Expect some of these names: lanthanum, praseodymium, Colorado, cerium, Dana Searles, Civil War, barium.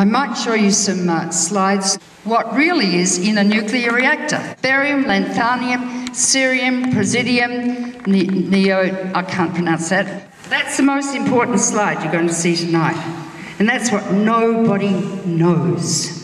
I might show you some slides. What really is in a nuclear reactor. Barium, lanthanum, cerium, praseodymium, I can't pronounce that. That's the most important slide you're going to see tonight. And that's what nobody knows.